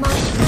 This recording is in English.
much.